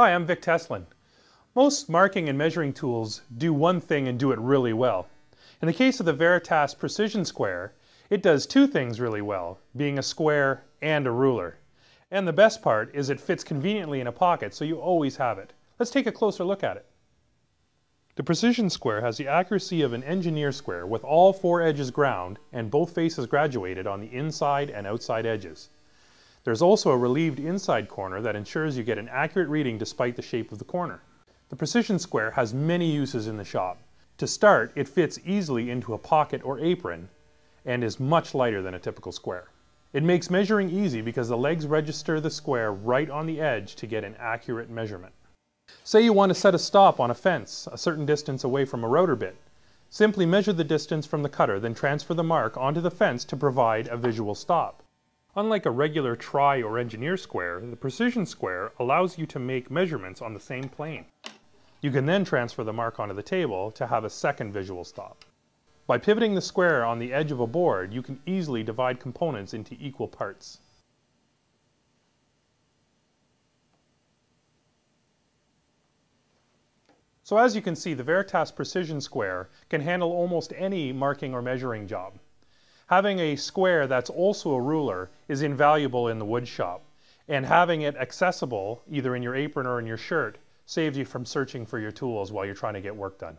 Hi, I'm Vic Teslin. Most marking and measuring tools do one thing and do it really well. In the case of the Veritas Precision Square, it does two things really well, being a square and a ruler. And the best part is it fits conveniently in a pocket, so you always have it. Let's take a closer look at it. The Precision Square has the accuracy of an engineer square with all four edges ground and both faces graduated on the inside and outside edges. There's also a relieved inside corner that ensures you get an accurate reading despite the shape of the corner. The Precision Square has many uses in the shop. To start, it fits easily into a pocket or apron and is much lighter than a typical square. It makes measuring easy because the legs register the square right on the edge to get an accurate measurement. Say you want to set a stop on a fence a certain distance away from a rotor bit. Simply measure the distance from the cutter, then transfer the mark onto the fence to provide a visual stop. Unlike a regular try or engineer square, the Precision Square allows you to make measurements on the same plane. You can then transfer the mark onto the table to have a second visual stop. By pivoting the square on the edge of a board, you can easily divide components into equal parts. So as you can see, the Veritas Precision Square can handle almost any marking or measuring job. Having a square that's also a ruler is invaluable in the wood shop, and having it accessible, either in your apron or in your shirt, saves you from searching for your tools while you're trying to get work done.